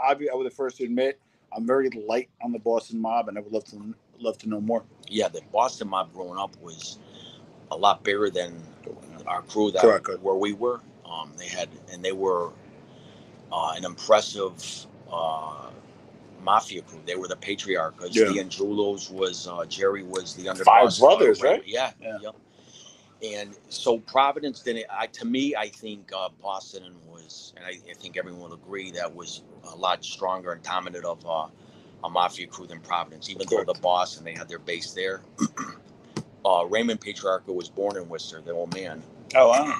I would the first to admit I'm very light on the Boston mob, and I would love to know more. Yeah, the Boston mob growing up was a lot bigger than our crew that where we were. They were an impressive mafia crew. They were the Patriarcas. Yeah. The Angiulos was the underboss. Five brothers, right? Yeah. And so Providence didn't. I think Boston was, and I think everyone will agree that was a lot stronger and dominant of a mafia crew than Providence. Even though the Boston, they had their base there. Raymond Patriarca was born in Worcester, the old man. Oh, wow.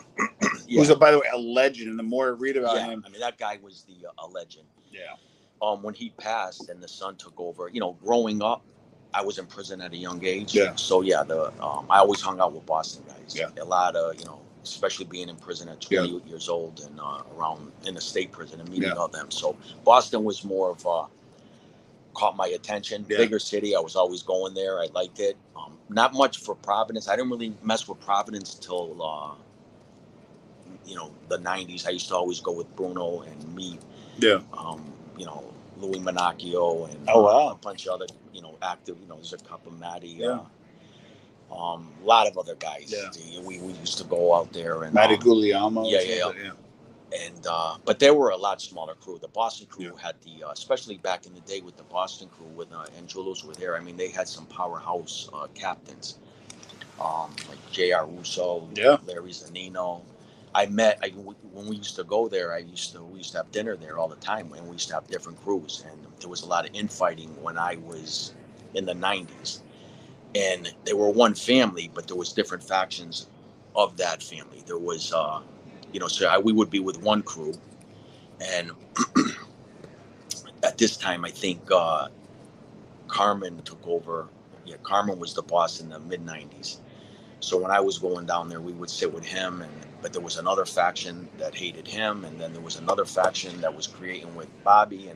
Yeah. Who's, by the way, a legend. And the more I read about him, I mean, that guy was a legend. Yeah. When he passed and the son took over, growing up, I was in prison at a young age. Yeah. So, I always hung out with Boston guys. Yeah. A lot of, especially being in prison at 20 years old and around in the state prison and meeting all them. So Boston was more of caught my attention. Yeah. Bigger city. I was always going there. I liked it. Not much for Providence. I didn't really mess with Providence till, the 90s. I used to always go with Bruno and me. Yeah. Louis Manacchio and a bunch of other, active, Zaccaponati, a lot of other guys. Yeah. We used to go out there and Matty Guglielmo. And but they were a lot smaller crew. The Boston crew had especially back in the day with the Boston crew when Angiulos were there. I mean, they had some powerhouse captains like J.R. Russo, Larry Zannino. When we used to go there, we used to have dinner there all the time, and we used to have different crews, and there was a lot of infighting when I was in the 90s, and they were one family, but there was different factions of that family. There was, we would be with one crew, and at this time, I think Carmen took over. Yeah, Carmen was the boss in the mid 90s. So when I was going down there, we would sit with him, but there was another faction that hated him, and then there was another faction that was creating with Bobby,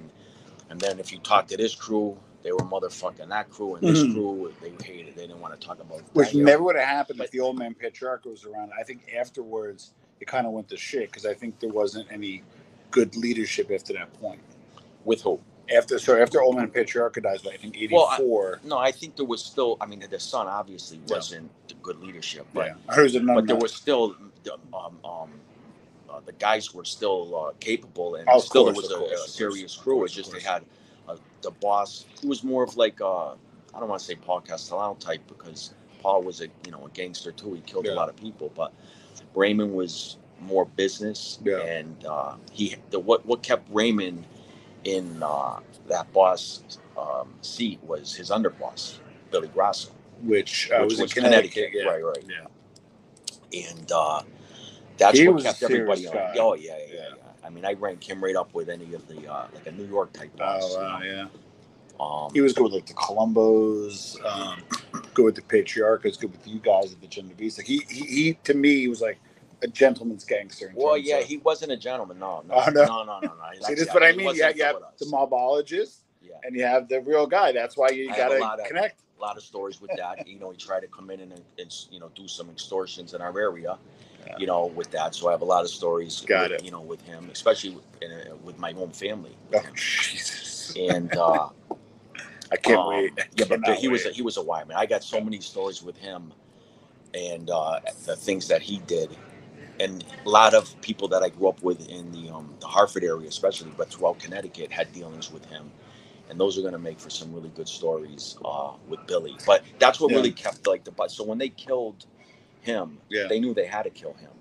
and then if you talked to this crew, they were motherfucking that crew, and this crew, they hated. They didn't want to talk about it. Which never would have happened if the old man Patriarca was around. I think afterwards, it kind of went to shit, because I think there wasn't any good leadership after that point. With who? After old man Patriarca dies, I think 1984. I think there was still. I mean, the son obviously wasn't the good leadership, but there was still the guys were still capable, and still it was a serious crew. It's just they had the boss who was more of like I don't want to say Paul Castellano type, because Paul was a gangster too. He killed a lot of people, but Raymond was more business, and what kept Raymond in that boss seat was his underboss, Billy Grasso, which was in Connecticut. Right. And that's what kept everybody on. I mean, I ranked him right up with any of the like a New York type boss. He was good with like the Columbos, good with the Patriarchas, good with you guys at the Genovese. He to me, he was like a gentleman's gangster. Well, he wasn't a gentleman. No. See, that's what I mean. You have the mobologist, and you have the real guy. That's why you got to connect. A lot of stories with that. He tried to come in and do some extortions in our area, with that. So I have a lot of stories, with him, especially with my own family. Oh, Jesus. And I can't wait. Yeah, but he was a wireman. I got so many stories with him and the things that he did. And a lot of people that I grew up with in the Hartford area, especially, but throughout Connecticut, had dealings with him. And those are going to make for some really good stories with Billy. But that's what really kept, like, the... So when they killed him, they knew they had to kill him.